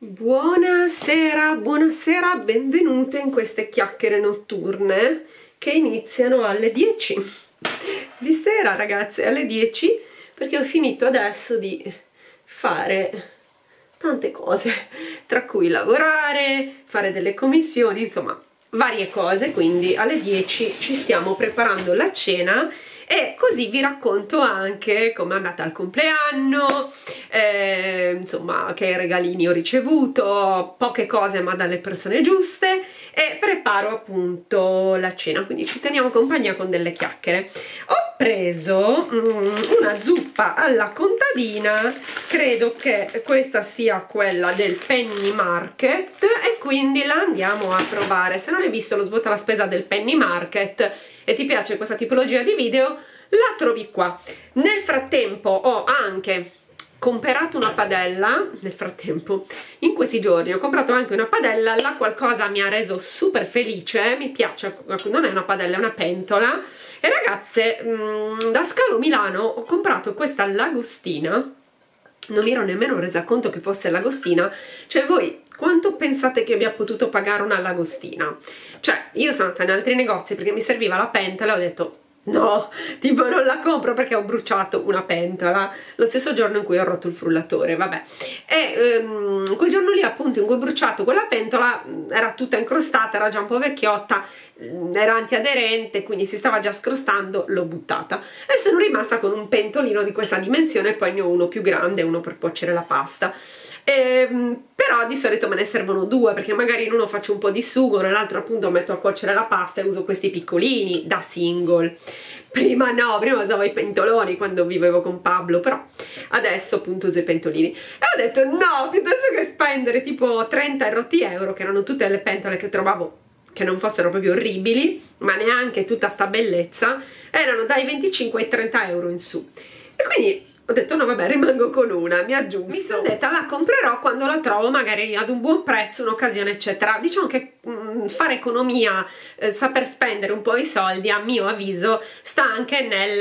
Buonasera, buonasera, benvenute in queste chiacchiere notturne che iniziano alle 10 di sera, ragazze, alle 10, perché ho finito adesso di fare tante cose, tra cui lavorare, fare delle commissioni, insomma varie cose, quindi alle 10 ci stiamo preparando la cena e così vi racconto anche com'è andata al compleanno, insomma che regalini ho ricevuto, poche cose ma dalle persone giuste, e preparo appunto la cena, quindi ci teniamo compagnia con delle chiacchiere. Ho preso una zuppa alla contadina, credo che questa sia quella del Penny Market e quindi la andiamo a provare. Se non hai visto lo svuota la spesa del Penny Market e ti piace questa tipologia di video, la trovi qua. Nel frattempo ho anche comprato una padella, in questi giorni ho comprato anche una padella, la qualcosa mi ha reso super felice, mi piace, non è una padella, è una pentola. E ragazze, da Scalo Milano ho comprato questa Lagostina, non mi ero nemmeno resa conto che fosse Lagostina, cioè voi quanto pensate che abbia potuto pagare una Lagostina? Cioè, io sono andata in altri negozi perché mi serviva la pentola e ho detto no, tipo non la compro perché ho bruciato una pentola lo stesso giorno in cui ho rotto il frullatore, vabbè. E quel giorno lì appunto in cui ho bruciato quella pentola era tutta incrostata, era già un po' vecchiotta, era antiaderente, quindi si stava già scrostando, l'ho buttata e sono rimasta con un pentolino di questa dimensione, poi ne ho uno più grande, uno per cuocere la pasta. Però di solito me ne servono due perché magari in uno faccio un po' di sugo, nell'altro appunto metto a cuocere la pasta e uso questi piccolini da single. Prima no, prima usavo i pentoloni quando vivevo con Pablo, però adesso appunto uso i pentolini. E ho detto no, piuttosto che spendere tipo 30 euro, che erano tutte le pentole che trovavo che non fossero proprio orribili, ma neanche tutta sta bellezza, erano dai 25 ai 30 euro in su. E quindi ho detto no vabbè, rimango con una, mi aggiusto. Mi sono detta la comprerò quando la trovo magari ad un buon prezzo, un'occasione eccetera. Diciamo che fare economia, saper spendere un po' i soldi a mio avviso sta anche nel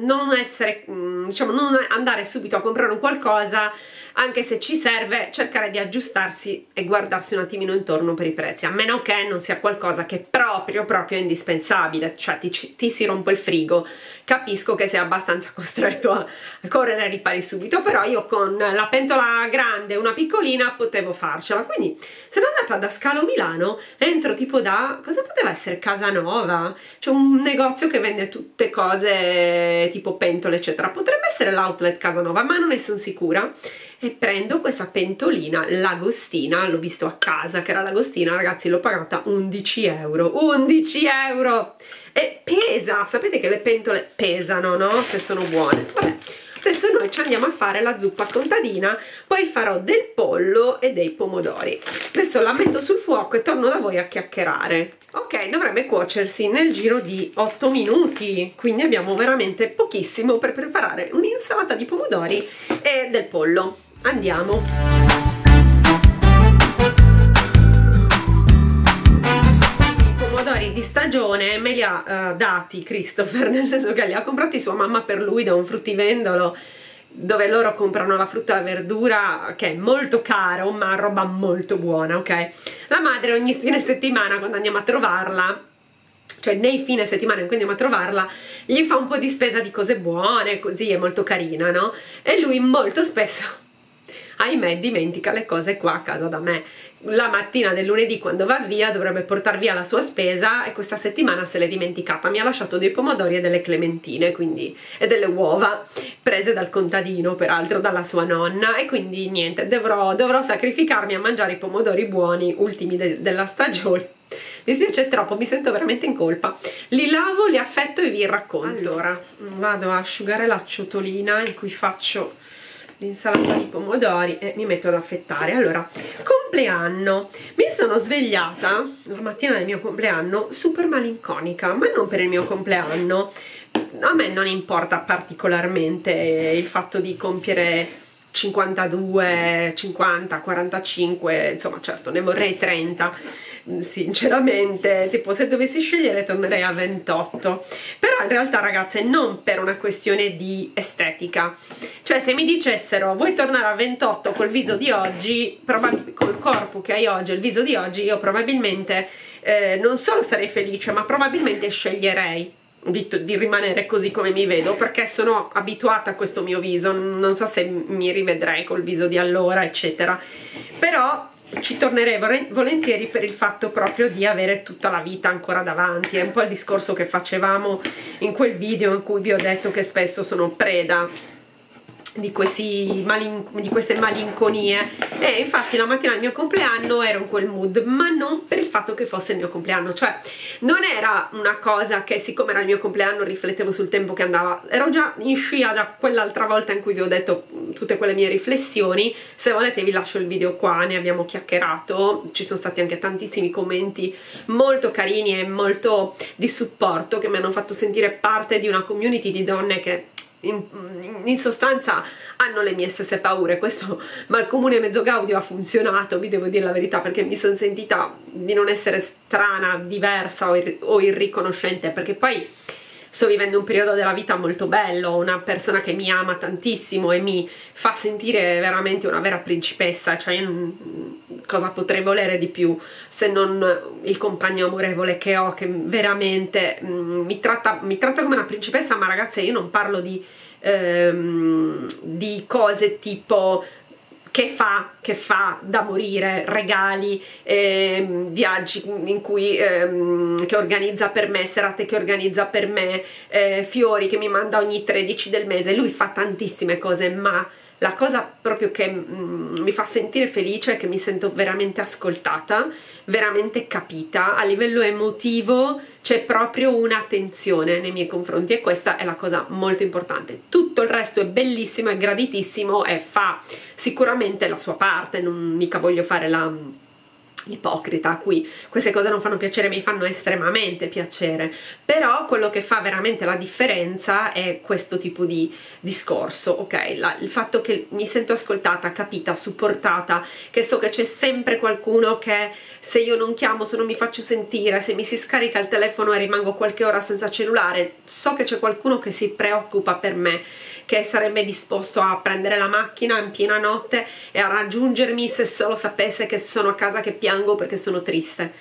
non essere, diciamo non andare subito a comprare un qualcosa, anche se ci serve cercare di aggiustarsi e guardarsi un attimino intorno per i prezzi, a meno che non sia qualcosa che proprio è indispensabile, cioè ti si rompe il frigo, capisco che sei abbastanza costretto a correre ai ripari subito, però io con la pentola grande e una piccolina potevo farcela. Quindi sono andata da Scalo Milano, entro tipo da, cosa poteva essere, Casanova, c'è un negozio che vende tutte cose tipo pentole eccetera, potrebbe essere l'outlet Casanova ma non ne sono sicura, e prendo questa pentolina Lagostina, l'ho visto a casa che era Lagostina, ragazzi l'ho pagata 11 euro, e pesa, sapete che le pentole pesano, no? Se sono buone. Vabbè, adesso noi ci andiamo a fare la zuppa contadina, poi farò del pollo e dei pomodori. Adesso la metto sul fuoco e torno da voi a chiacchierare. Ok, dovrebbe cuocersi nel giro di 8 minuti, quindi abbiamo veramente pochissimo per preparare un'insalata di pomodori e del pollo. Andiamo! Di stagione me li ha dati Christopher, nel senso che li ha comprati sua mamma per lui da un fruttivendolo dove loro comprano la frutta e la verdura, che è molto caro ma roba molto buona, ok? La madre ogni fine settimana quando andiamo a trovarla, cioè nei fine settimana in cui andiamo a trovarla, gli fa un po' di spesa di cose buone, così è molto carina, no? E lui molto spesso, ahimè, dimentica le cose qua a casa da me. La mattina del lunedì quando va via dovrebbe portar via la sua spesa e questa settimana se l'è dimenticata, mi ha lasciato dei pomodori e delle clementine, quindi, e delle uova prese dal contadino, peraltro dalla sua nonna, e quindi niente, dovrò sacrificarmi a mangiare i pomodori buoni ultimi della stagione. Mi spiace troppo, mi sento veramente in colpa. Li lavo, li affetto e vi racconto. Allora, vado a asciugare la ciotolina in cui faccio l'insalata di pomodori e mi metto ad affettare. Allora, compleanno, mi sono svegliata la mattina del mio compleanno super malinconica, ma non per il mio compleanno, a me non importa particolarmente il fatto di compiere 52, 50, 45, insomma certo ne vorrei 30, sinceramente tipo se dovessi scegliere tornerei a 28, però in realtà ragazze non per una questione di estetica, cioè se mi dicessero vuoi tornare a 28 col viso di oggi, col corpo che hai oggi e il viso di oggi, io probabilmente non solo sarei felice, ma probabilmente sceglierei di rimanere così come mi vedo, perché sono abituata a questo mio viso, non so se mi rivedrei col viso di allora eccetera, però ci tornerei volentieri per il fatto proprio di avere tutta la vita ancora davanti. È un po' il discorso che facevamo in quel video in cui vi ho detto che spesso sono preda di queste malinconie, e infatti la mattina del mio compleanno ero in quel mood, ma non per il fatto che fosse il mio compleanno, cioè non era una cosa che siccome era il mio compleanno riflettevo sul tempo che andava, ero già in scia da quell'altra volta in cui vi ho detto tutte quelle mie riflessioni. Se volete vi lascio il video qua, ne abbiamo chiacchierato, ci sono stati anche tantissimi commenti molto carini e molto di supporto che mi hanno fatto sentire parte di una community di donne che in sostanza hanno le mie stesse paure. Questo malcomune mezzo gaudio ha funzionato, vi devo dire la verità, perché mi sono sentita di non essere strana, diversa o irriconoscente, perché poi sto vivendo un periodo della vita molto bello, una persona che mi ama tantissimo e mi fa sentire veramente una vera principessa, cioè cosa potrei volere di più se non il compagno amorevole che ho, che veramente mi tratta come una principessa. Ma ragazze, io non parlo di cose tipo che fa da morire, regali, viaggi in cui, che organizza per me, serate che organizza per me, fiori che mi manda ogni 13 del mese. Lui fa tantissime cose, ma la cosa proprio che mi fa sentire felice è che mi sento veramente ascoltata, veramente capita. A livello emotivo c'è proprio un'attenzione nei miei confronti, e questa è la cosa molto importante. Tutto il resto è bellissimo, è graditissimo e fa sicuramente la sua parte, non mica voglio fare la ipocrita qui, queste cose non fanno piacere, mi fanno estremamente piacere, però quello che fa veramente la differenza è questo tipo di discorso, ok? Il fatto che mi sento ascoltata, capita, supportata, che so che c'è sempre qualcuno che se io non chiamo, se non mi faccio sentire, se mi si scarica il telefono e rimango qualche ora senza cellulare, so che c'è qualcuno che si preoccupa per me, che sarebbe disposto a prendere la macchina in piena notte e a raggiungermi se solo sapesse che sono a casa che piango perché sono triste.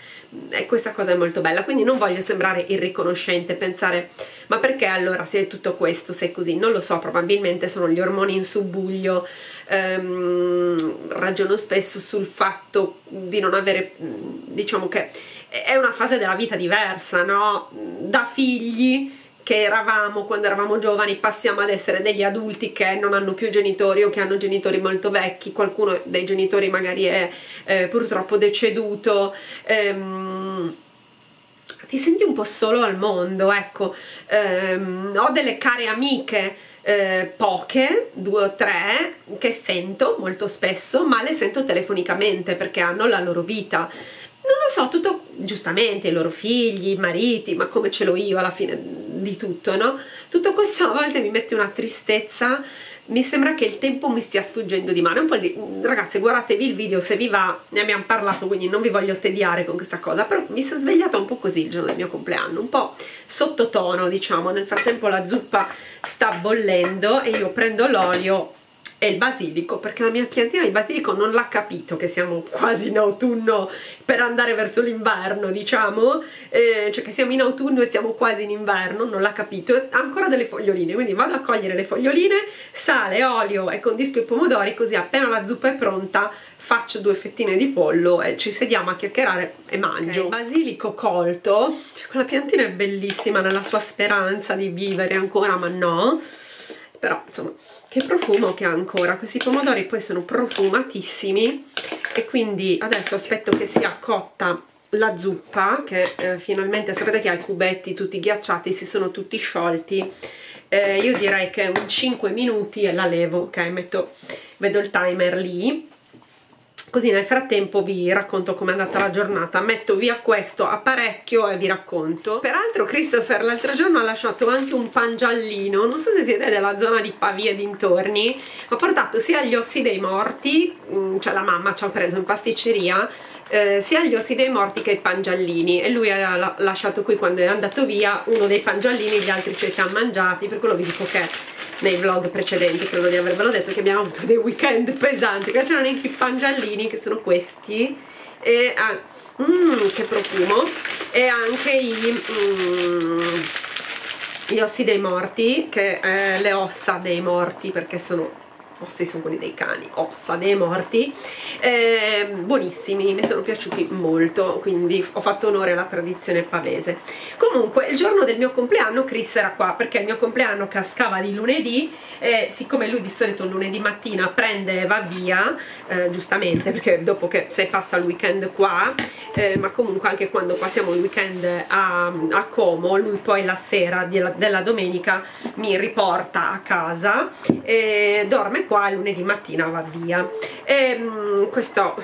E questa cosa è molto bella, quindi non voglio sembrare irriconoscente, pensare ma perché allora se è tutto questo, se è così, non lo so, probabilmente sono gli ormoni in subbuglio. Ragiono spesso sul fatto di non avere, diciamo che è una fase della vita diversa, no? Da figli che eravamo quando eravamo giovani passiamo ad essere degli adulti che non hanno più genitori o che hanno genitori molto vecchi, qualcuno dei genitori magari è purtroppo deceduto, ti senti un po' solo al mondo, ecco. Ho delle care amiche, poche, 2 o 3, che sento molto spesso, ma le sento telefonicamente perché hanno la loro vita, non lo so, tutto giustamente, i loro figli, i mariti, ma come ce l'ho io alla fine di tutto, no? Tutto questo a volte mi mette una tristezza, mi sembra che il tempo mi stia sfuggendo di mano. Ragazzi, guardatevi il video se vi va, ne abbiamo parlato, quindi non vi voglio tediare con questa cosa, però mi sono svegliata un po' così il giorno del mio compleanno, un po' sottotono, diciamo. Nel frattempo la zuppa sta bollendo e io prendo l'olio e il basilico, perché la mia piantina di basilico non l'ha capito che siamo quasi in autunno per andare verso l'inverno, diciamo, cioè che siamo in autunno e stiamo quasi in inverno, non l'ha capito, ha ancora delle foglioline, quindi vado a cogliere le foglioline, sale, olio e condisco i pomodori, così appena la zuppa è pronta faccio 2 fettine di pollo e ci sediamo a chiacchierare e mangio. Okay. Basilico colto, cioè, quella piantina è bellissima nella sua speranza di vivere ancora, ma no, però insomma che profumo che ha ancora. Questi pomodori poi sono profumatissimi e quindi adesso aspetto che sia cotta la zuppa, che finalmente, sapete che ha i cubetti tutti ghiacciati, si sono tutti sciolti, io direi che un 5 minuti e la levo, ok? Vedo il timer lì, così nel frattempo vi racconto com'è andata la giornata. Metto via questo apparecchio e vi racconto. Peraltro Christopher l'altro giorno ha lasciato anche un pangiallino, non so se siete della zona di Pavia e dintorni, ha portato sia agli Ossi dei Morti, cioè la mamma ci ha preso in pasticceria, sia agli Ossi dei Morti che ai pangiallini, e lui ha lasciato qui quando è andato via uno dei pangiallini, gli altri ce li siamo mangiati. Per quello vi dico che nei vlog precedenti credo di avervelo detto che abbiamo avuto dei weekend pesanti, che c'erano anche i pangiallini che sono questi, e che profumo, e anche gli Ossi dei Morti, che le ossa dei morti, perché sono ossi, sono quelli dei cani, ossa dei morti, buonissimi, mi sono piaciuti molto, quindi ho fatto onore alla tradizione pavese. Comunque il giorno del mio compleanno Chris era qua, perché il mio compleanno cascava di lunedì e siccome lui di solito lunedì mattina prende e va via, giustamente, perché dopo che se passa il weekend qua, ma comunque anche quando passiamo il weekend a Como, lui poi la sera della domenica mi riporta a casa e dorme qua, lunedì mattina va via. E questo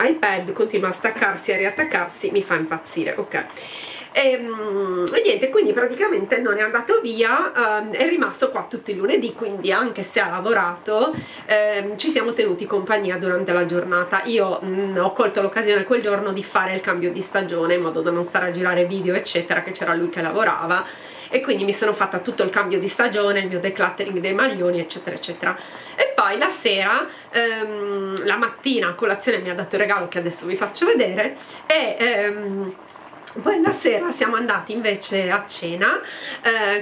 iPad continua a staccarsi e a riattaccarsi, mi fa impazzire, ok. E niente, quindi praticamente non è andato via, è rimasto qua tutti i lunedì, quindi anche se ha lavorato ci siamo tenuti compagnia durante la giornata. Io ho colto l'occasione quel giorno di fare il cambio di stagione in modo da non stare a girare video eccetera, che c'era lui che lavorava, e quindi mi sono fatta tutto il cambio di stagione, il mio decluttering dei maglioni eccetera eccetera. E poi la sera, la mattina a colazione mi ha dato il regalo che adesso vi faccio vedere, e poi la sera siamo andati invece a cena,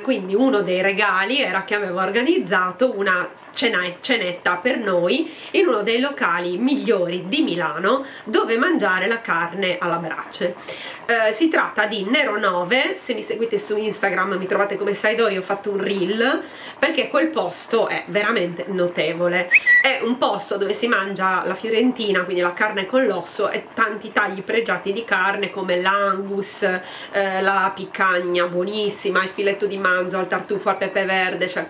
quindi uno dei regali era che avevo organizzato una cenetta per noi in uno dei locali migliori di Milano dove mangiare la carne alla brace. Si tratta di Nero 9, se mi seguite su Instagram mi trovate come Saidori, ho fatto un reel perché quel posto è veramente notevole. È un posto dove si mangia la fiorentina, quindi la carne con l'osso, e tanti tagli pregiati di carne come l'angus, la piccagna buonissima, il filetto di manzo, il tartufo al pepe verde, cioè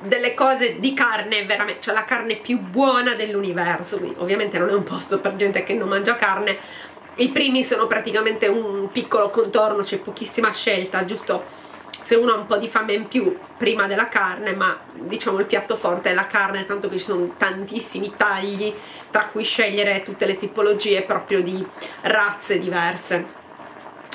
delle cose di carne veramente, cioè la carne più buona dell'universo. Ovviamente non è un posto per gente che non mangia carne, i primi sono praticamente un piccolo contorno, c'è pochissima scelta, giusto se uno ha un po' di fame in più prima della carne, ma diciamo il piatto forte è la carne, tanto che ci sono tantissimi tagli tra cui scegliere tutte le tipologie proprio di razze diverse.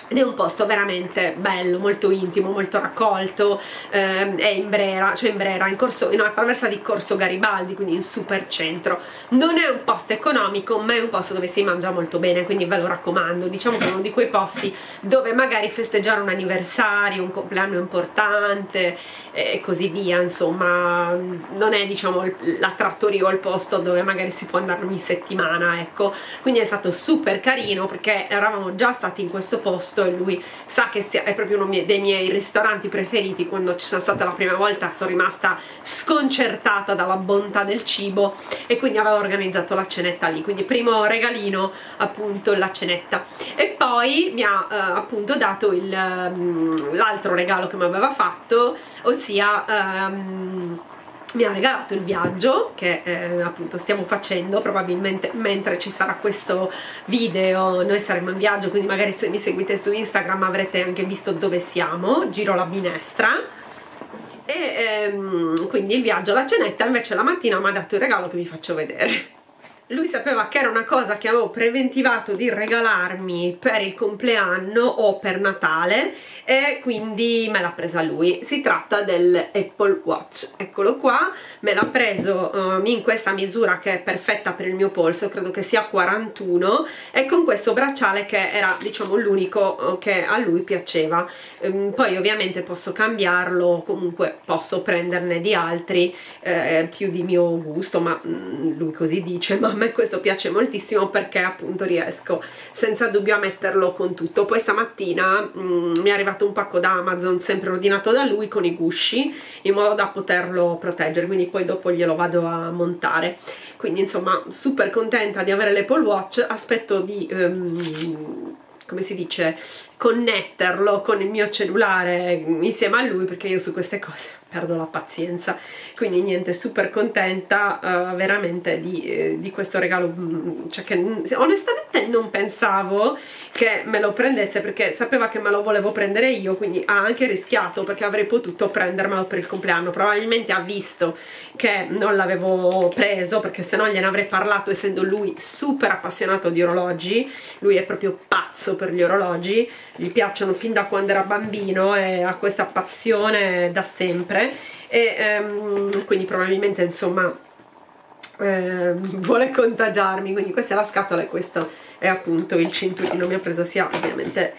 Ed è un posto veramente bello, molto intimo, molto raccolto, è in Brera, cioè in Brera, in una traversa di Corso Garibaldi, quindi in super centro. Non è un posto economico, ma è un posto dove si mangia molto bene, quindi ve lo raccomando. Diciamo che è uno di quei posti dove magari festeggiare un anniversario, un compleanno importante e così via, insomma non è diciamo la trattoria o il posto dove magari si può andare ogni settimana, ecco. Quindi è stato super carino perché eravamo già stati in questo posto e lui sa che è proprio uno dei miei ristoranti preferiti. Quando ci sono stata la prima volta sono rimasta sconcertata dalla bontà del cibo e quindi avevo organizzato la cenetta lì, quindi primo regalino appunto la cenetta. E poi mi ha appunto dato l'altro regalo che mi aveva fatto, ossia mi ha regalato il viaggio che appunto stiamo facendo. Probabilmente mentre ci sarà questo video noi saremo in viaggio, quindi magari se mi seguite su Instagram avrete anche visto dove siamo, giro la minestra. E quindi il viaggio, la cenetta. Invece la mattina mi ha dato il regalo che vi faccio vedere. Lui sapeva che era una cosa che avevo preventivato di regalarmi per il compleanno o per Natale e quindi me l'ha presa lui. Si tratta dell'Apple Watch, eccolo qua, me l'ha preso in questa misura che è perfetta per il mio polso, credo che sia 41, e con questo bracciale che era diciamo l'unico che a lui piaceva. Poi ovviamente posso cambiarlo, comunque posso prenderne di altri più di mio gusto, ma lui così dice, ma questo piace moltissimo perché appunto riesco senza dubbio a metterlo con tutto. Poi stamattina mi è arrivato un pacco da Amazon sempre ordinato da lui con i gusci in modo da poterlo proteggere, quindi poi dopo glielo vado a montare. Quindi insomma super contenta di avere l'Apple Watch, aspetto di come si dice, connetterlo con il mio cellulare insieme a lui perché io su queste cose perdo la pazienza. Quindi niente, super contenta veramente di questo regalo, cioè che onestamente non pensavo che me lo prendesse, perché sapeva che me lo volevo prendere io, quindi ha anche rischiato, perché avrei potuto prendermelo per il compleanno. Probabilmente ha visto che non l'avevo preso, perché se no gliene avrei parlato, essendo lui super appassionato di orologi. Lui è proprio pazzo per gli orologi, gli piacciono fin da quando era bambino e ha questa passione da sempre, e quindi probabilmente, insomma, vuole contagiarmi. Quindi questa è la scatola e questo è appunto il cinturino. Mi ha preso sia ovviamente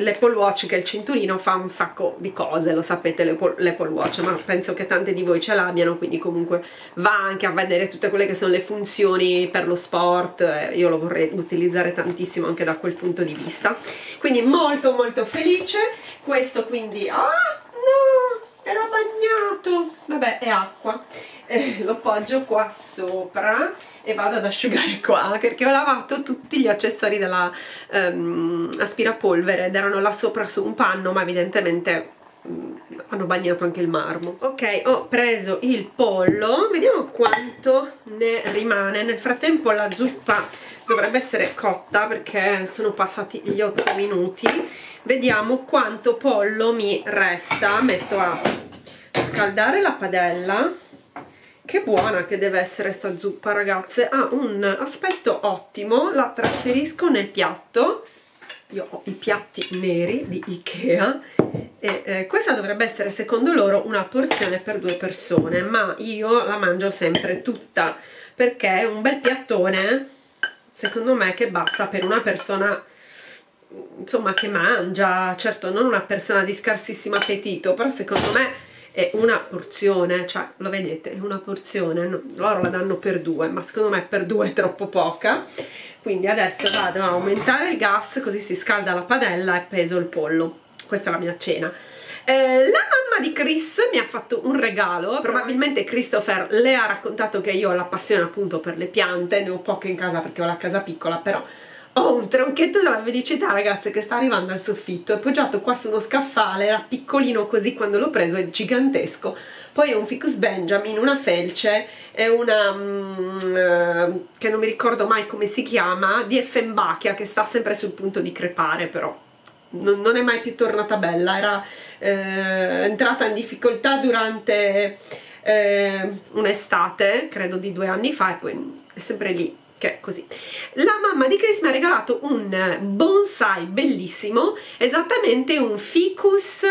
l'Apple Watch che il cinturino. Fa un sacco di cose, lo sapete l'Apple Watch, ma penso che tante di voi ce l'abbiano, quindi comunque va anche a vedere tutte quelle che sono le funzioni per lo sport. Io lo vorrei utilizzare tantissimo anche da quel punto di vista, quindi molto molto felice. Questo quindi, ah no, era bagnato, vabbè, è acqua. Lo poggio qua sopra e vado ad asciugare qua, perché ho lavato tutti gli accessori della aspirapolvere ed erano là sopra su un panno, ma evidentemente hanno bagnato anche il marmo. Ok, ho preso il pollo, vediamo quanto ne rimane. Nel frattempo la zuppa dovrebbe essere cotta, perché sono passati gli 8 minuti. Vediamo quanto pollo mi resta. Metto a scaldare la padella. Che buona che deve essere sta zuppa, ragazze, ha un aspetto ottimo. La trasferisco nel piatto, io ho i piatti neri di Ikea, e questa dovrebbe essere secondo loro una porzione per 2 persone, ma io la mangio sempre tutta, perché è un bel piattone secondo me che basta per una persona, insomma, che mangia. Certo, non una persona di scarsissimo appetito, però secondo me è una porzione, cioè lo vedete, è una porzione, no, loro la danno per 2, ma secondo me per 2 è troppo poca. Quindi adesso vado a aumentare il gas, così si scalda la padella e peso il pollo. Questa è la mia cena. La mamma di Chris mi ha fatto un regalo, probabilmente Christopher le ha raccontato che io ho la passione appunto per le piante, ne ho poche in casa perché ho la casa piccola, però ho un tronchetto della felicità, ragazze, che sta arrivando al soffitto. È poggiato qua su uno scaffale, era piccolino così quando l'ho preso, è gigantesco. Poi è un Ficus Benjamin, una felce, è una che non mi ricordo mai come si chiama, di Effenbachia, che sta sempre sul punto di crepare, però non è mai più tornata bella. Era entrata in difficoltà durante un'estate, credo di 2 anni fa, e poi è sempre lì che è così. La mamma di Chris mi ha regalato un bonsai bellissimo, esattamente un ficus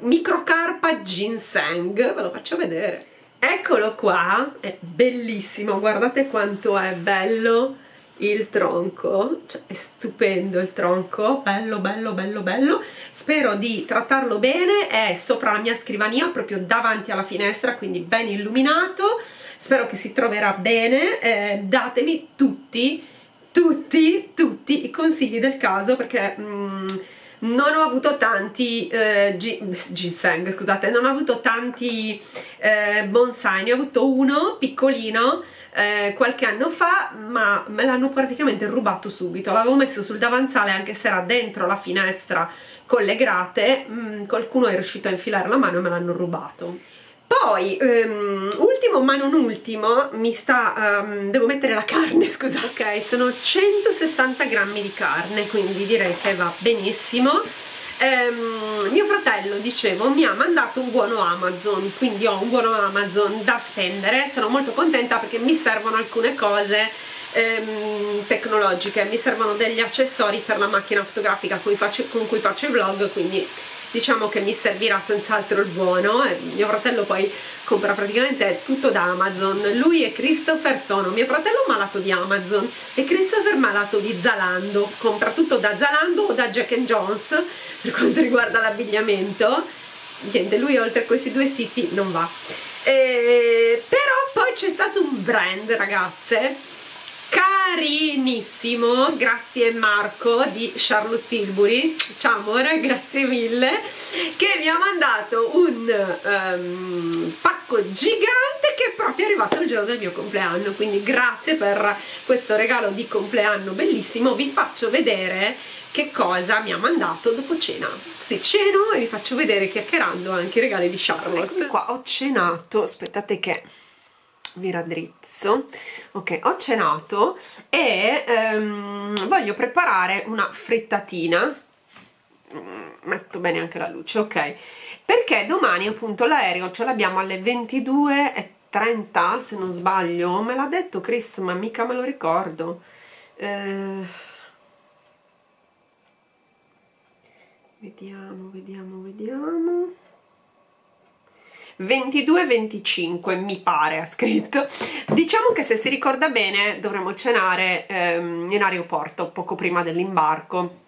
microcarpa ginseng, ve lo faccio vedere, eccolo qua, è bellissimo, guardate quanto è bello il tronco, cioè, è stupendo il tronco, bello bello bello bello. Spero di trattarlo bene, è sopra la mia scrivania, proprio davanti alla finestra, quindi ben illuminato. Spero che si troverà bene. Datemi tutti i consigli del caso, perché non ho avuto tanti ginseng, scusate, non ho avuto tanti bonsai. Ne ho avuto uno piccolino qualche anno fa, ma me l'hanno praticamente rubato subito. L'avevo messo sul davanzale, anche se era dentro la finestra con le grate, qualcuno è riuscito a infilare la mano e me l'hanno rubato. Poi, ultimo ma non ultimo, devo mettere la carne, scusate. Ok, sono 160 grammi di carne, quindi direi che va benissimo. Mio fratello, dicevo, mi ha mandato un buono Amazon, quindi ho un buono Amazon da spendere. Sono molto contenta perché mi servono alcune cose tecnologiche, mi servono degli accessori per la macchina fotografica con cui faccio i vlog, quindi diciamo che mi servirà senz'altro il buono. Mio fratello poi compra praticamente tutto da Amazon. Lui e Christopher sono, mio fratello malato di Amazon e Christopher malato di Zalando, compra tutto da Zalando o da Jack and Jones per quanto riguarda l'abbigliamento. Niente, lui oltre a questi 2 siti non va. Però poi c'è stato un brand, ragazze, carinissimo, grazie Marco di Charlotte Tilbury, ciao amore, grazie mille, che mi ha mandato un pacco gigante che è proprio arrivato il giorno del mio compleanno. Quindi grazie per questo regalo di compleanno bellissimo. Vi faccio vedere che cosa mi ha mandato dopo cena. Se ceno e vi faccio vedere chiacchierando anche i regali di Charlotte. Eccomi qua, ho cenato, aspettate che vi raddrizzo. Ok, ho cenato e voglio preparare una frittatina. Metto bene anche la luce, ok, perché domani appunto l'aereo ce l'abbiamo alle 22:30, se non sbaglio. Me l'ha detto Chris, ma mica me lo ricordo. Vediamo 22:25 mi pare ha scritto. Diciamo che, se si ricorda bene, dovremo cenare in aeroporto poco prima dell'imbarco.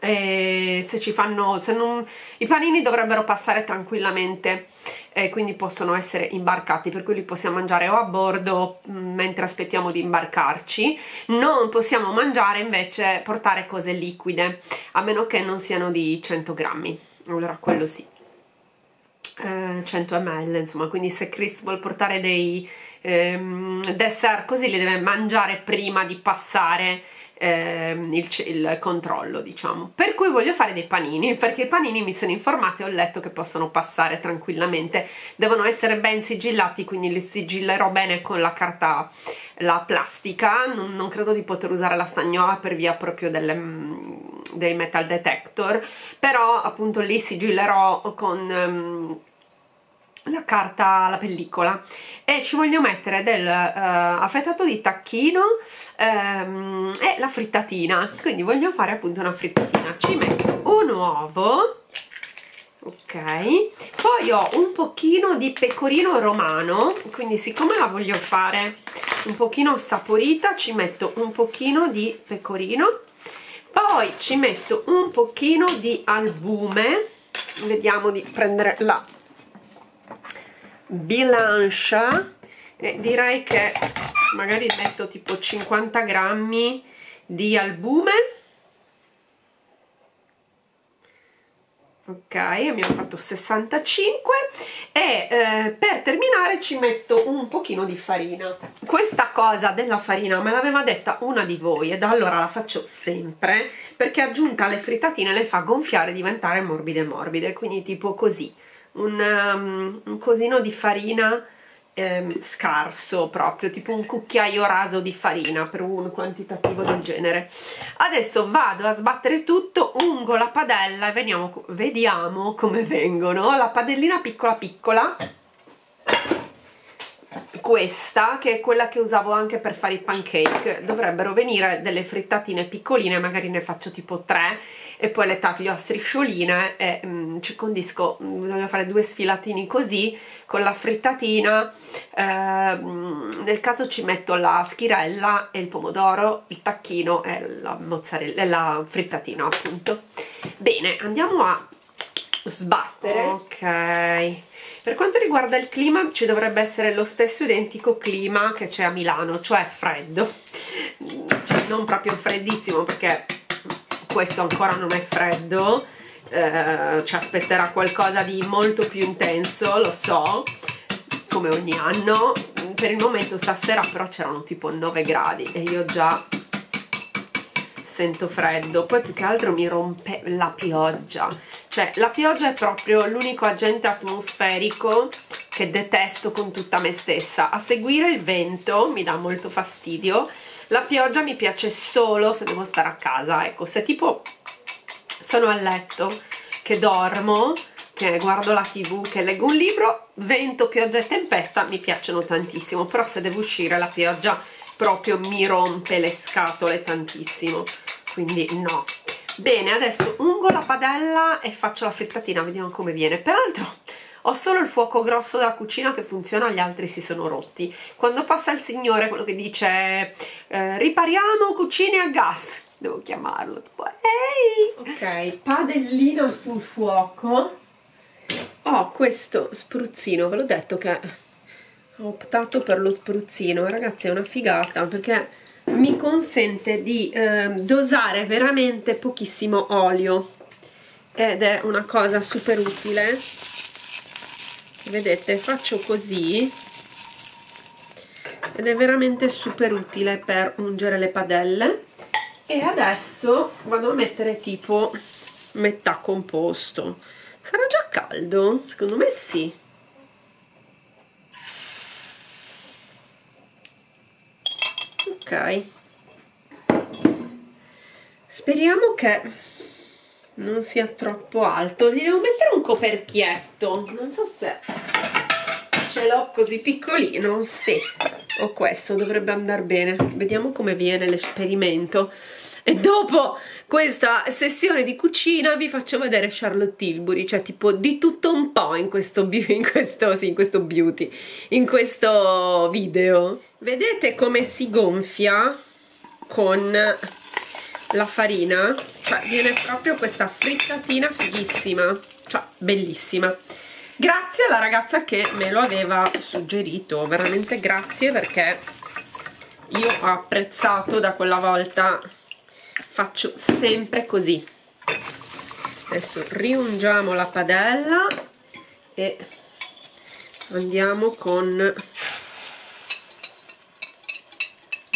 Se ci fanno, se non, i panini dovrebbero passare tranquillamente, quindi possono essere imbarcati, per cui li possiamo mangiare o a bordo mentre aspettiamo di imbarcarci. Non possiamo mangiare invece, portare cose liquide, a meno che non siano di 100 grammi. Allora quello sì, 100 ml, insomma. Quindi se Chris vuol portare dei dessert così, li deve mangiare prima di passare il controllo, diciamo. Per cui voglio fare dei panini, perché i panini, mi sono informata e ho letto che possono passare tranquillamente. Devono essere ben sigillati, quindi li sigillerò bene con la carta, la plastica. Non credo di poter usare la stagnola per via proprio dei metal detector, però appunto li sigillerò con la carta, la pellicola, e ci voglio mettere del affettato di tacchino e la frittatina. Quindi voglio fare appunto una frittatina. Ci metto un uovo, ok, poi ho un pochino di pecorino romano, quindi siccome la voglio fare un pochino saporita ci metto un pochino di pecorino, poi ci metto un pochino di albume. Vediamo di prendere la bilancia, e direi che magari metto tipo 50 grammi di albume. Ok, abbiamo fatto 65 e per terminare ci metto un pochino di farina. Questa cosa della farina me l'aveva detta una di voi e da allora la faccio sempre, perché aggiunta alle frittatine le fa gonfiare e diventare morbide morbide, quindi tipo così. Un cosino di farina scarso, proprio tipo un cucchiaio raso di farina, per un quantitativo del genere. Adesso vado a sbattere tutto, ungo la padella e vediamo come vengono. La padellina piccola piccola, questa che è quella che usavo anche per fare i pancake, dovrebbero venire delle frittatine piccoline, magari ne faccio tipo 3 e poi le taglio a striscioline e ci condisco. Bisogna fare 2 sfilatini così con la frittatina. Nel caso ci metto la schirella e il pomodoro, il tacchino e la mozzarella e la frittatina, appunto. Bene, andiamo a sbattere. Ok, per quanto riguarda il clima ci dovrebbe essere lo stesso identico clima che c'è a Milano, cioè freddo, cioè non proprio freddissimo, perché questo ancora non è freddo, ci aspetterà qualcosa di molto più intenso, lo so, come ogni anno. Per il momento stasera però c'erano tipo 9 gradi e io già sento freddo, poi più che altro mi rompe la pioggia, cioè la pioggia è proprio l'unico agente atmosferico che detesto con tutta me stessa. A seguire il vento mi dà molto fastidio. La pioggia mi piace solo se devo stare a casa, ecco. Se tipo sono a letto, che dormo, che guardo la TV, che leggo un libro, vento, pioggia e tempesta mi piacciono tantissimo, però se devo uscire la pioggia proprio mi rompe le scatole tantissimo, quindi no. Bene, adesso ungo la padella e faccio la frittatina, vediamo come viene. Peraltro ho solo il fuoco grosso della cucina che funziona, gli altri si sono rotti. Quando passa il signore, quello che dice ripariamo cucine a gas, devo chiamarlo, tipo ehi! Ok, padellino sul fuoco. Ho questo spruzzino, ve l'ho detto che ho optato per lo spruzzino, ragazzi è una figata, perché mi consente di dosare veramente pochissimo olio ed è una cosa super utile. Vedete, faccio così ed è veramente super utile per ungere le padelle. E adesso vado a mettere tipo metà composto. Sarà già caldo? Secondo me sì. Ok. Speriamo che non sia troppo alto. Gli devo mettere un coperchietto. Non so se ce l'ho così piccolino. Sì, ho questo, dovrebbe andare bene. Vediamo come viene l'esperimento. E dopo questa sessione di cucina vi faccio vedere Charlotte Tilbury, cioè tipo di tutto un po' in questo video. Vedete come si gonfia con la farina? Cioè viene proprio questa frittatina fighissima, cioè bellissima. Grazie alla ragazza che me lo aveva suggerito, veramente grazie, perché io ho apprezzato da quella volta. Faccio sempre così. Adesso riungiamo la padella e andiamo con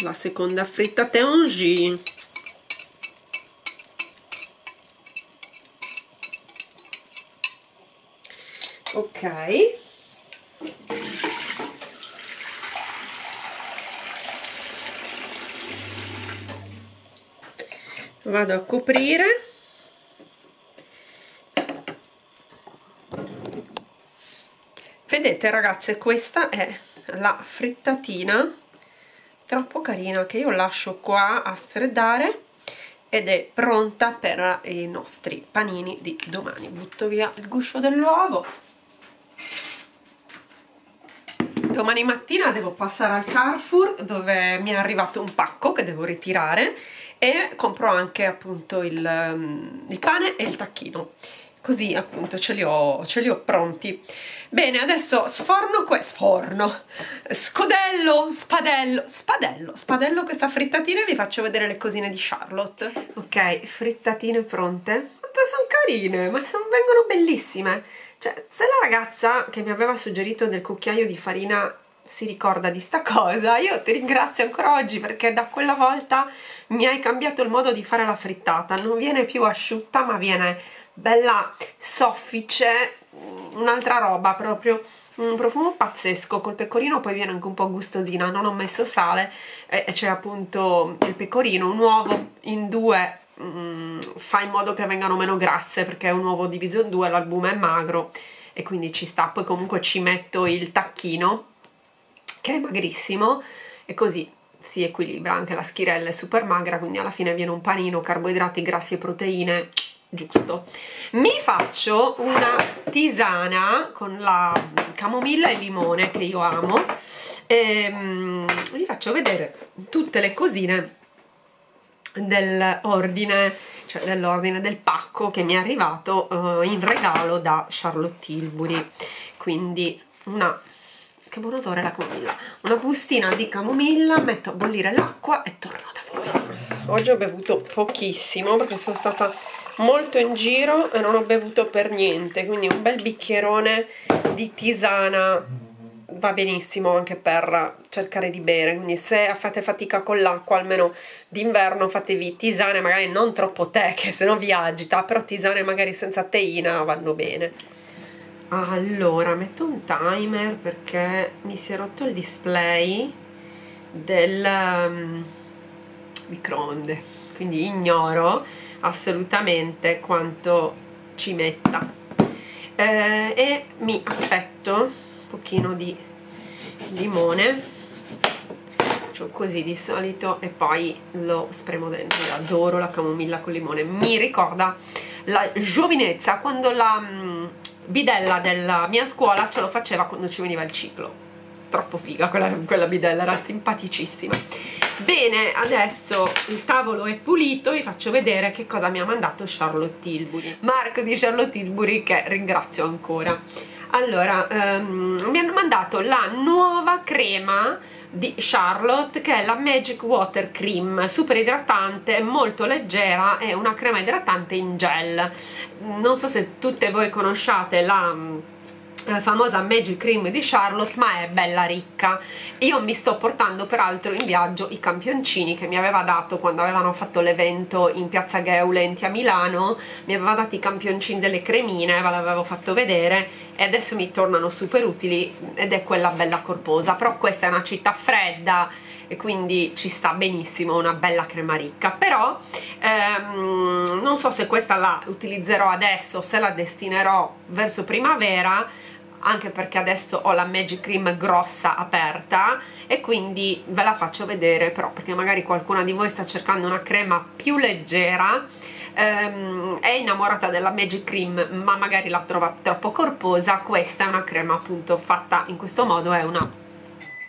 la seconda fritta Tengi. Ok. Vado a coprire . Vedete ragazze, questa è la frittatina troppo carina che io lascio qua a sfreddare ed è pronta per i nostri panini di domani. Butto via il guscio dell'uovo. Domani mattina devo passare al Carrefour dove mi è arrivato un pacco che devo ritirare, e compro anche appunto il pane e il tacchino, così appunto ce li ho pronti. Bene, adesso spadello questa frittatina e vi faccio vedere le cosine di Charlotte. Ok, frittatine pronte, ma sono carine, ma vengono bellissime. Cioè, se la ragazza che mi aveva suggerito del cucchiaio di farina si ricorda di sta cosa, io ti ringrazio ancora oggi, perché da quella volta mi hai cambiato il modo di fare la frittata. Non viene più asciutta ma viene bella soffice, un'altra roba proprio, un profumo pazzesco col pecorino, poi viene anche un po' gustosina. Non ho messo sale e c'è appunto il pecorino, un uovo in due, fa in modo che vengano meno grasse perché un uovo diviso in due, l'albume è magro e quindi ci sta. Poi comunque ci metto il tacchino che è magrissimo e così si equilibra, anche la schirella è super magra, quindi alla fine viene un panino carboidrati, grassi e proteine giusto. Mi faccio una tisana con la camomilla e limone che io amo e vi faccio vedere tutte le cosine dell'ordine, cioè dell'ordine del pacco che mi è arrivato in regalo da Charlotte Tilbury. Quindi che buon odore la camomilla, una bustina di camomilla, metto a bollire l'acqua e torno da voi. Oggi ho bevuto pochissimo perché sono stata molto in giro e non ho bevuto per niente, quindi un bel bicchierone di tisana va benissimo anche per cercare di bere. Quindi se fate fatica con l'acqua, almeno d'inverno fatevi tisane magari non troppo tè che se no vi agita, però tisane magari senza teina vanno bene. Allora, metto un timer perché mi si è rotto il display del microonde, quindi ignoro assolutamente quanto ci metta, e mi affetto un pochino di limone, faccio così di solito e poi lo spremo dentro. Io adoro la camomilla con limone, mi ricorda la giovinezza, quando la bidella della mia scuola ce lo faceva quando ci veniva il ciclo. Troppo figa quella bidella, era simpaticissima. Bene, adesso il tavolo è pulito, vi faccio vedere che cosa mi ha mandato Charlotte Tilbury, Marco di Charlotte Tilbury, che ringrazio ancora. Allora, mi hanno mandato la nuova crema di Charlotte che è la Magic Water Cream, super idratante, molto leggera, è una crema idratante in gel. Non so se tutte voi conosciate la famosa Magic Cream di Charlotte, ma è bella ricca. Io mi sto portando peraltro in viaggio i campioncini che mi aveva dato quando avevano fatto l'evento in piazza Gae Aulenti a Milano. Mi aveva dato i campioncini delle cremine, ve l'avevo fatto vedere, e adesso mi tornano super utili, ed è quella bella corposa. Però questa è una città fredda e quindi ci sta benissimo una bella crema ricca. Però non so se questa la utilizzerò adesso, se la destinerò verso primavera, anche perché adesso ho la Magic Cream grossa aperta e quindi ve la faccio vedere, però perché magari qualcuna di voi sta cercando una crema più leggera, è innamorata della Magic Cream ma magari la trova troppo corposa. Questa è una crema appunto fatta in questo modo, è una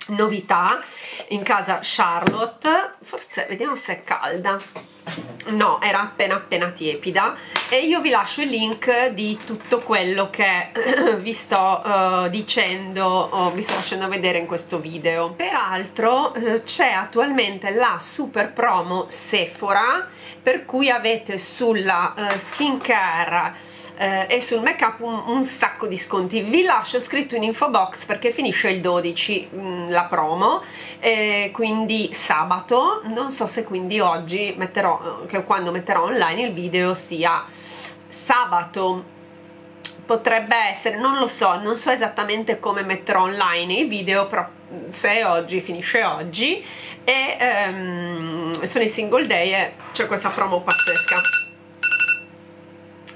novità in casa Charlotte. Forse vediamo se è calda. No, era appena tiepida. E io vi lascio il link di tutto quello che vi sto dicendo, vi sto facendo vedere in questo video. Peraltro c'è attualmente la super promo Sephora, per cui avete sulla skincare e sul make up un sacco di sconti. Vi lascio scritto in info box perché finisce il 12 la promo, quindi sabato. Non so se quindi oggi metterò, che quando metterò online il video sia sabato, potrebbe essere, non lo so, non so esattamente come metterò online i video, però se oggi finisce oggi e sono i single day e c'è questa promo pazzesca.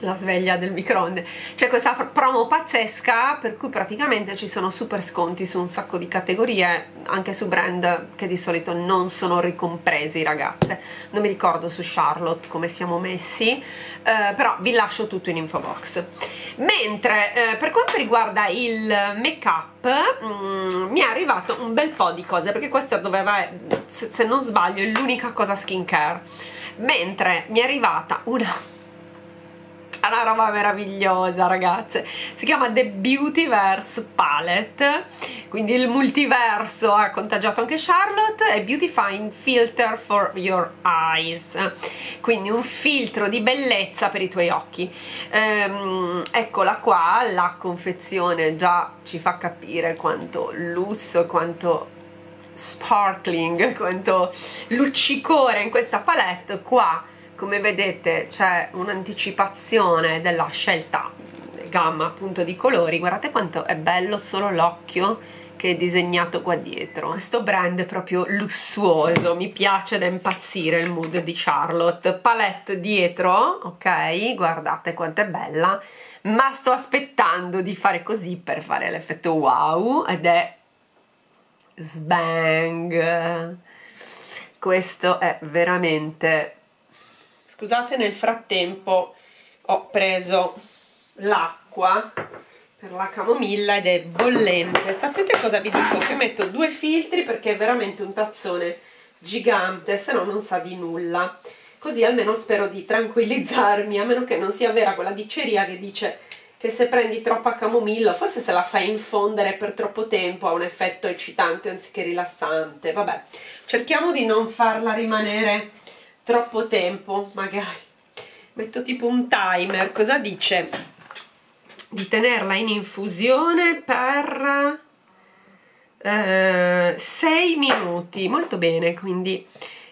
La sveglia del microonde. C'è questa promo pazzesca per cui praticamente ci sono super sconti su un sacco di categorie, anche su brand che di solito non sono ricompresi, ragazze. Non mi ricordo su Charlotte come siamo messi, però vi lascio tutto in info box. Mentre per quanto riguarda il make up, mi è arrivato un bel po' di cose, perché questa doveva, se non sbaglio, è l'unica cosa skincare. Mentre mi è arrivata una roba meravigliosa, ragazze, si chiama The Beautyverse Palette, quindi il multiverso ha contagiato anche Charlotte. È Beautifying Filter for Your Eyes, quindi un filtro di bellezza per i tuoi occhi. Eccola qua, la confezione già ci fa capire quanto lusso, quanto sparkling, quanto luccicore in questa palette. Qua, come vedete, c'è un'anticipazione della scelta gamma appunto di colori. Guardate quanto è bello solo l'occhio che è disegnato qua dietro. Questo brand è proprio lussuoso, mi piace da impazzire il mood di Charlotte. Palette dietro, ok, guardate quanto è bella, ma sto aspettando di fare così per fare l'effetto wow, ed è sbang. Questo è veramente... Scusate, nel frattempo ho preso l'acqua per la camomilla ed è bollente. Sapete cosa vi dico? Che metto due filtri perché è veramente un tazzone gigante, se no non sa di nulla. Così almeno spero di tranquillizzarmi, a meno che non sia vera quella diceria che dice che se prendi troppa camomilla, forse se la fai infondere per troppo tempo, ha un effetto eccitante anziché rilassante. Vabbè, cerchiamo di non farla rimanere troppo tempo. Magari metto tipo un timer. Cosa dice? Di tenerla in infusione per 6 minuti. Molto bene, quindi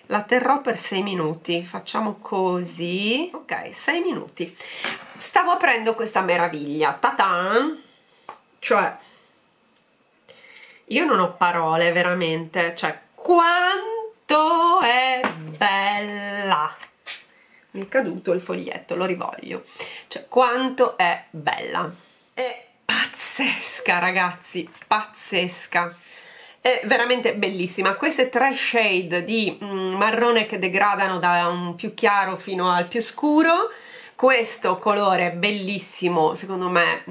la terrò per 6 minuti. Facciamo così. Ok, 6 minuti. Stavo aprendo questa meraviglia. Ta-ta! Cioè, io non ho parole, veramente. Cioè, quanto è bella! Mi è caduto il foglietto, lo rivoglio. Cioè, quanto è bella! È pazzesca, ragazzi, pazzesca! È veramente bellissima. Queste tre shade di marrone che degradano da un più chiaro fino al più scuro. Questo colore bellissimo, secondo me,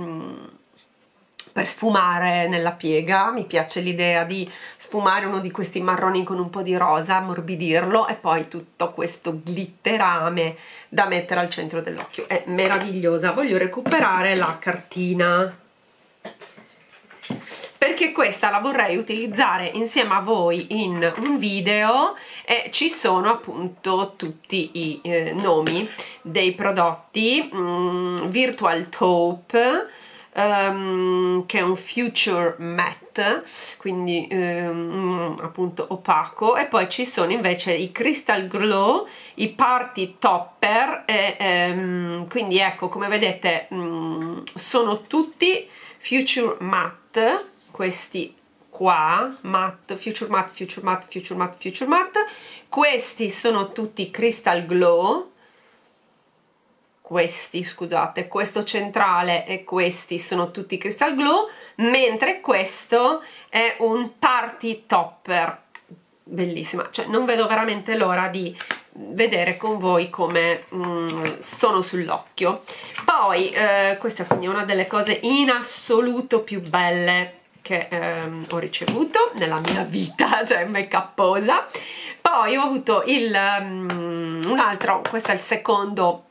per sfumare nella piega. Mi piace l'idea di sfumare uno di questi marroni con un po' di rosa, ammorbidirlo, e poi tutto questo glitterame da mettere al centro dell'occhio. È meravigliosa. Voglio recuperare la cartina perché questa la vorrei utilizzare insieme a voi in un video, e ci sono appunto tutti i nomi dei prodotti. Virtual Taupe, che è un Future Matte, quindi appunto opaco, e poi ci sono invece i Crystal Glow, i Party Topper, quindi ecco, come vedete sono tutti Future Matte, questi qua, matte, Future Matte, Future Matte, Future Matte, Future Matte. Questi sono tutti Crystal Glow, questi, scusate, questo centrale e questi sono tutti Crystal Glow, mentre questo è un Party Topper, bellissima, cioè non vedo veramente l'ora di vedere con voi come sono sull'occhio. Poi questa quindi è una delle cose in assoluto più belle che ho ricevuto nella mia vita, cioè make-uposa. Poi ho avuto il un altro, questo è il secondo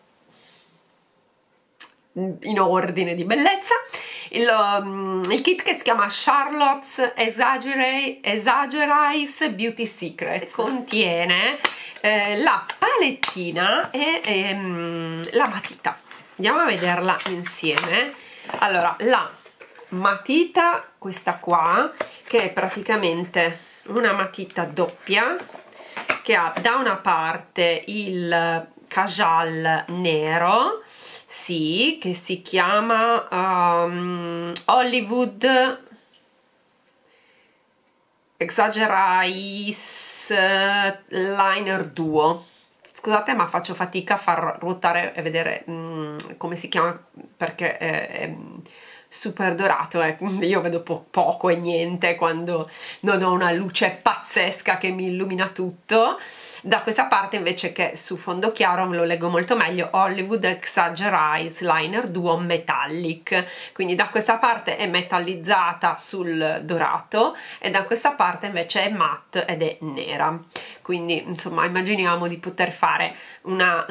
in ordine di bellezza, il kit che si chiama Charlotte Exagger-Eyes Beauty Secrets. Contiene la palettina e la matita. Andiamo a vederla insieme. Allora, la matita, questa qua, che è praticamente una matita doppia che ha da una parte il kajal nero, sì, che si chiama Hollywood Exagger-Eyes Liner Duo. Scusate, ma faccio fatica a far ruotare e vedere come si chiama, perché è super dorato, io vedo poco e niente quando non ho una luce pazzesca che mi illumina tutto. Da questa parte invece, che su fondo chiaro, me lo leggo molto meglio, Hollywood Exagger-Eyes Liner Duo Metallic, quindi da questa parte è metallizzata sul dorato e da questa parte invece è matte ed è nera. Quindi insomma immaginiamo di poter fare una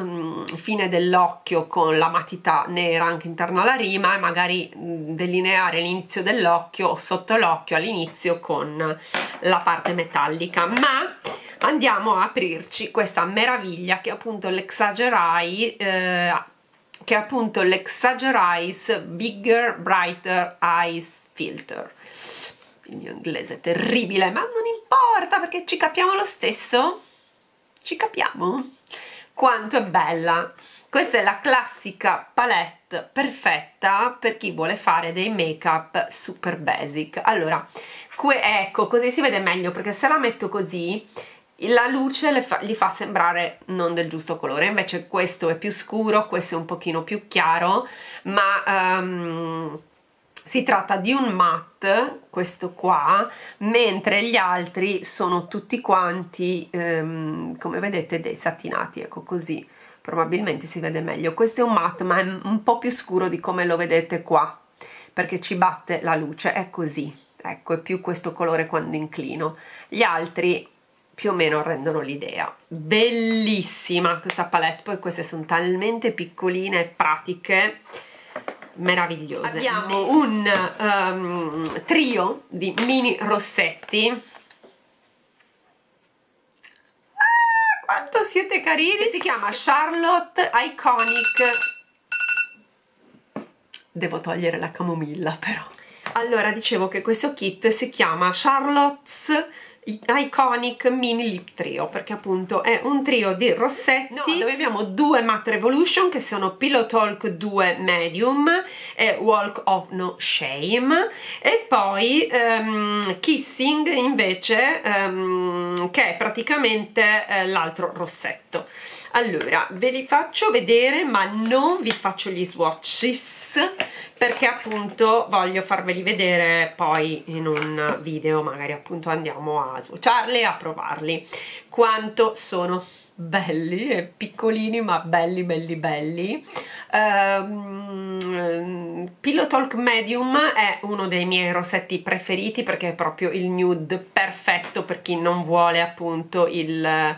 fine dell'occhio con la matita nera anche interno alla rima, e magari delineare l'inizio dell'occhio o sotto l'occhio all'inizio con la parte metallica. Ma andiamo a aprirci questa meraviglia che è appunto l'Exagger-Eyes Bigger Brighter Eyes Filter. Il mio inglese è terribile, ma non importa perché ci capiamo lo stesso, ci capiamo quanto è bella. Questa è la classica palette perfetta per chi vuole fare dei make up super basic. Allora, ecco, così si vede meglio, perché se la metto così la luce li fa sembrare non del giusto colore, invece questo è più scuro, questo è un pochino più chiaro, ma si tratta di un matte, questo qua, mentre gli altri sono tutti quanti, come vedete, dei satinati, ecco così, probabilmente si vede meglio. Questo è un matte, ma è un po' più scuro di come lo vedete qua, perché ci batte la luce, è così, ecco, è più questo colore quando inclino. Gli altri più o meno rendono l'idea. Bellissima questa palette, poi queste sono talmente piccoline e pratiche, meravigliose. Abbiamo un trio di mini rossetti. Ah, quanto siete carini! Si chiama Charlotte Iconic. Devo togliere la camomilla però. Allora, dicevo che questo kit si chiama Charlotte's Iconic Mini Lip Trio, perché appunto è un trio di rossetti dove abbiamo due matte Revolution, che sono Pillow Talk 2 Medium e Walk of No Shame, e poi Kissing invece, che è praticamente l'altro rossetto. Allora, ve li faccio vedere, ma non vi faccio gli swatches, perché appunto voglio farveli vedere poi in un video, magari appunto andiamo a swatcharli e a provarli. Quanto sono belli e piccolini, ma belli belli belli. Pillow Talk Medium è uno dei miei rossetti preferiti, perché è proprio il nude perfetto per chi non vuole appunto il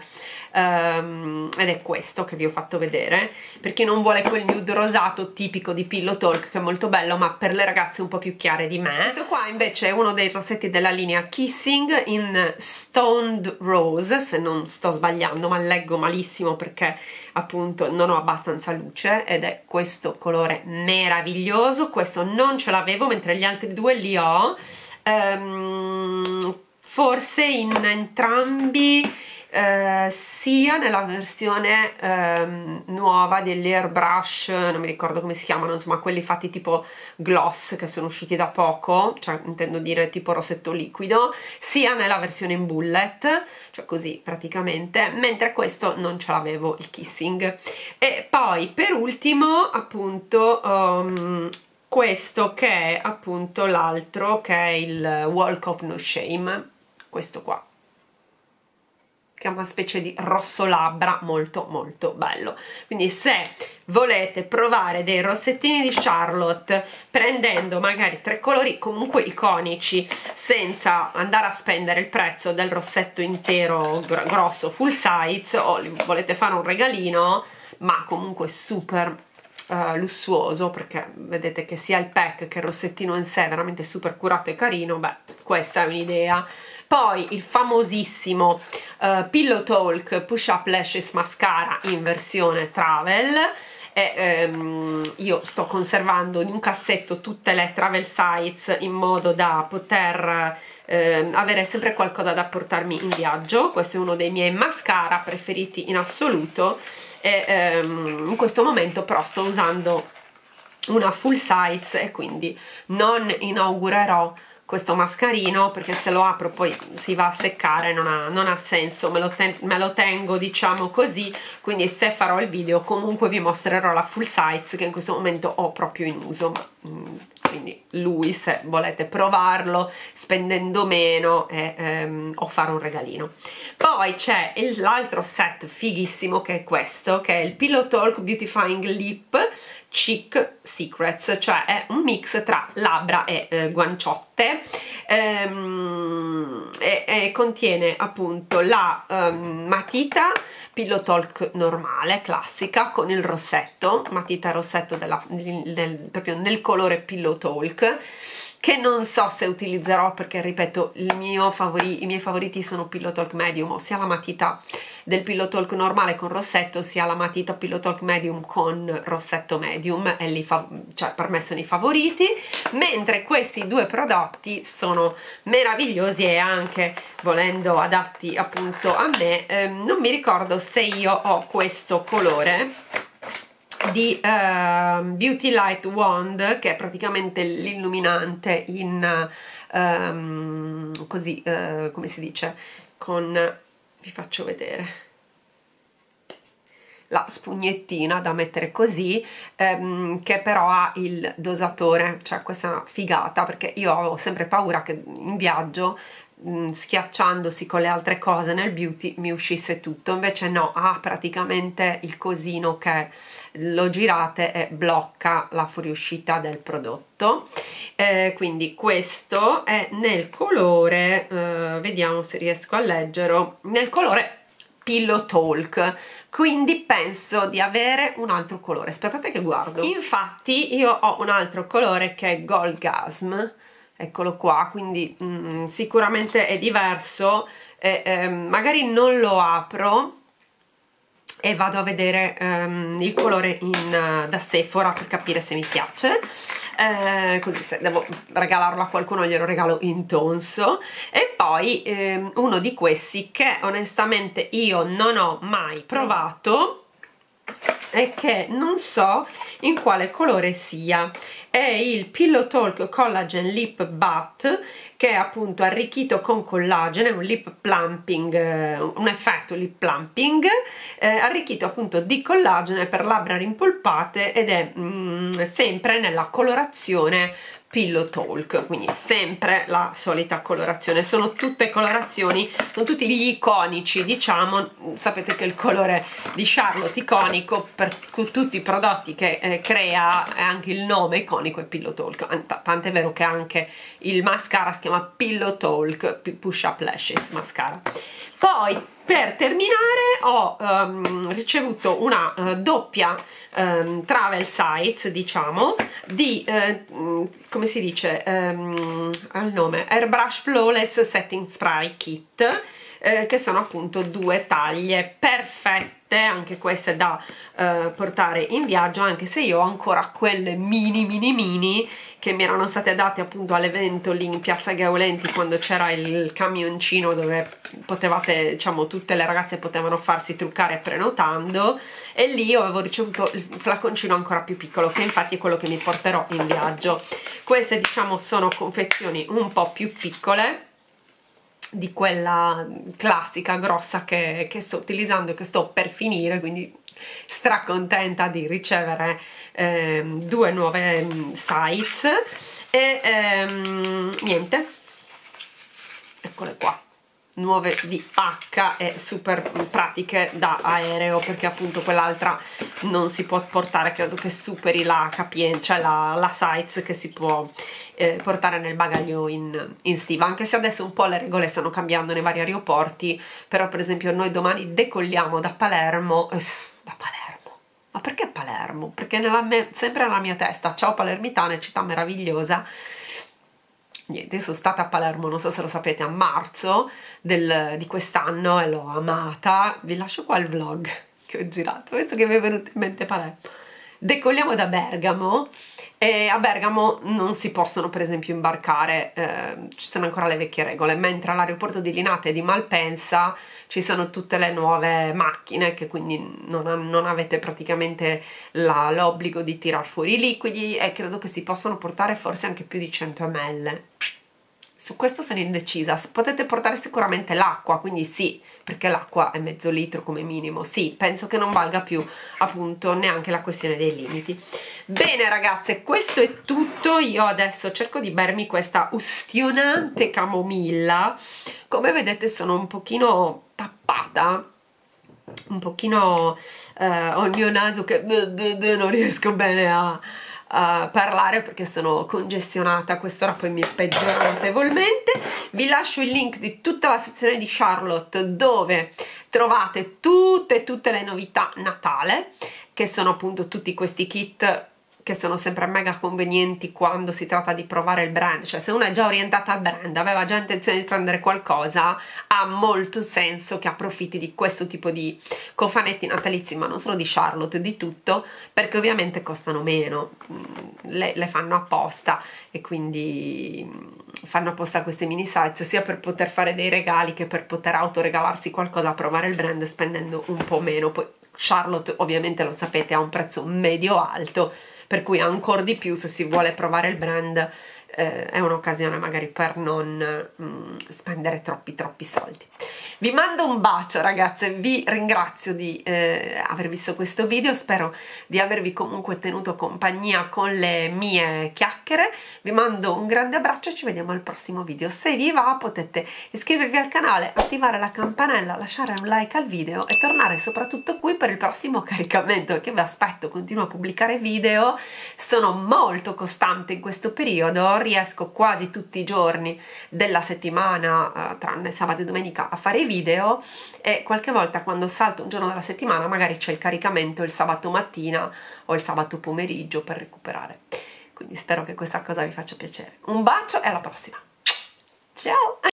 ed è questo che vi ho fatto vedere, perché non vuole quel nude rosato tipico di Pillow Talk, che è molto bello ma per le ragazze un po' più chiare di me. Questo qua invece è uno dei rossetti della linea Kissing in Stoned Rose, se non sto sbagliando, ma leggo malissimo perché appunto non ho abbastanza luce, ed è questo colore meraviglioso. Questo non ce l'avevo, mentre gli altri due li ho, forse in entrambi, sia nella versione nuova degli Airbrush, non mi ricordo come si chiamano, insomma quelli fatti tipo gloss che sono usciti da poco, cioè intendo dire tipo rossetto liquido, sia nella versione in bullet, cioè così praticamente, mentre questo non ce l'avevo, il Kissing. E poi per ultimo appunto questo, che è appunto l'altro, che è il Walk of No Shame, questo qua, che è una specie di rosso labbra molto molto bello. Quindi se volete provare dei rossettini di Charlotte prendendo magari tre colori comunque iconici, senza andare a spendere il prezzo del rossetto intero grosso full size, o volete fare un regalino ma comunque super lussuoso, perché vedete che sia il pack che il rossettino in sé è veramente super curato e carino, beh, questa è un'idea. Poi il famosissimo Pillow Talk Push-Up Lashes Mascara in versione travel, e io sto conservando in un cassetto tutte le travel size in modo da poter avere sempre qualcosa da portarmi in viaggio. Questo è uno dei miei mascara preferiti in assoluto, e in questo momento però sto usando una full size e quindi non inaugurerò questo mascarino, perché se lo apro poi si va a seccare, non ha senso, me lo tengo, diciamo così. Quindi se farò il video comunque vi mostrerò la full size che in questo momento ho proprio in uso, quindi lui, se volete provarlo spendendo meno, o fare un regalino. Poi c'è l'altro set fighissimo, che è questo, che è il Pillow Talk Beautifying Lip Cheek Secrets, cioè è un mix tra labbra e guanciotte, e contiene appunto la matita Pillow Talk normale, classica, con il rossetto, matita rossetto proprio nel colore Pillow Talk, che non so se utilizzerò perché, ripeto, i miei favoriti sono Pillow Talk Medium, ossia la matita del Pillow Talk normale con rossetto, sia la matita Pillow Talk Medium con rossetto medium, e lì cioè per me sono i favoriti, mentre questi due prodotti sono meravigliosi, e anche volendo adatti appunto a me. Non mi ricordo se io ho questo colore di Beauty Light Wand, che è praticamente l'illuminante in così, come si dice, con, vi faccio vedere, la spugnettina da mettere così, che però ha il dosatore, cioè questa è una figata, perché io avevo sempre paura che in viaggio schiacciandosi con le altre cose nel beauty mi uscisse tutto, invece no, ha praticamente il cosino che lo girate e blocca la fuoriuscita del prodotto. Quindi questo è nel colore, vediamo se riesco a leggerlo, nel colore Pillow Talk, quindi penso di avere un altro colore, aspettate che guardo. Infatti io ho un altro colore che è Goldgasm, eccolo qua, quindi sicuramente è diverso, magari non lo apro e vado a vedere il colore da Sephora per capire se mi piace, così se devo regalarlo a qualcuno glielo regalo in tonso. E poi uno di questi che onestamente io non ho mai provato e che non so in quale colore sia, è il Pillow Talk Collagen Lip Bath, che è appunto arricchito con collagene, un lip plumping, un effetto lip plumping, arricchito appunto di collagene per labbra rimpolpate, ed è sempre nella colorazione Pillow Talk, quindi sempre la solita colorazione. Sono tutte colorazioni, sono tutti gli iconici, diciamo. Sapete che il colore di Charlotte iconico per tutti i prodotti che crea, è anche il nome iconico, è Pillow Talk, tant'è vero che anche il mascara si chiama Pillow Talk Push Up Lashes Mascara. Poi per terminare ho ricevuto una doppia travel size, diciamo, di, come si dice, al nome, Airbrush Flawless Setting Spray Kit, che sono appunto due taglie perfette, anche queste da portare in viaggio, anche se io ho ancora quelle mini che mi erano state date appunto all'evento lì in piazza Gae Aulenti, quando c'era il camioncino dove potevate, diciamo, tutte le ragazze potevano farsi truccare prenotando, e lì io avevo ricevuto il flaconcino ancora più piccolo, che infatti è quello che mi porterò in viaggio. Queste, diciamo, sono confezioni un po' più piccole di quella classica grossa che sto utilizzando e che sto per finire, quindi stracontenta di ricevere due nuove size. E niente, eccole qua, nuove di H e super pratiche da aereo, perché appunto quell'altra non si può portare, credo che superi la capienza, cioè la size che si può portare nel bagaglio in stiva, anche se adesso un po' le regole stanno cambiando nei vari aeroporti. Però per esempio noi domani decolliamo da Palermo, ma perché Palermo? Perché sempre nella mia testa, ciao palermitana, città meravigliosa. Niente, sono stata a Palermo, non so se lo sapete, a marzo di quest'anno, e l'ho amata. Vi lascio qua il vlog che ho girato, penso che mi è venuto in mente Palermo. Decolliamo da Bergamo, e a Bergamo non si possono per esempio imbarcare, ci sono ancora le vecchie regole, mentre all'aeroporto di Linate e di Malpensa ci sono tutte le nuove macchine, che quindi non avete praticamente l'obbligo di tirar fuori i liquidi, e credo che si possano portare forse anche più di 100 ml. Su questo sono indecisa, potete portare sicuramente l'acqua, quindi sì, perché l'acqua è mezzo litro come minimo, sì, penso che non valga più appunto neanche la questione dei limiti. Bene ragazze, questo è tutto, io adesso cerco di bermi questa ustionante camomilla, come vedete sono un pochino tappata, un pochino ho il mio naso che non riesco bene a parlare perché sono congestionata, quest'ora poi mi peggiora notevolmente. Vi lascio il link di tutta la sezione di Charlotte dove trovate tutte le novità natale, che sono appunto tutti questi kit che sono sempre mega convenienti quando si tratta di provare il brand, cioè se uno è già orientata al brand, aveva già intenzione di prendere qualcosa, ha molto senso che approfitti di questo tipo di cofanetti natalizi, ma non solo di Charlotte, di tutto, perché ovviamente costano meno, le fanno apposta, e quindi fanno apposta queste mini size sia per poter fare dei regali che per poter autoregalarsi qualcosa, provare il brand spendendo un po' meno. Poi Charlotte ovviamente, lo sapete, ha un prezzo medio-alto, per cui ancora di più se si vuole provare il brand è un'occasione magari per non spendere troppi soldi. Vi mando un bacio ragazze, vi ringrazio di aver visto questo video, spero di avervi comunque tenuto compagnia con le mie chiacchiere, vi mando un grande abbraccio e ci vediamo al prossimo video. Se vi va potete iscrivervi al canale, attivare la campanella, lasciare un like al video e tornare soprattutto qui per il prossimo caricamento, che vi aspetto, continuo a pubblicare video, sono molto costante in questo periodo, riesco quasi tutti i giorni della settimana, tranne sabato e domenica, a fare video, e qualche volta quando salto un giorno della settimana magari c'è il caricamento il sabato mattina o il sabato pomeriggio per recuperare, quindi spero che questa cosa vi faccia piacere. Un bacio e alla prossima, ciao!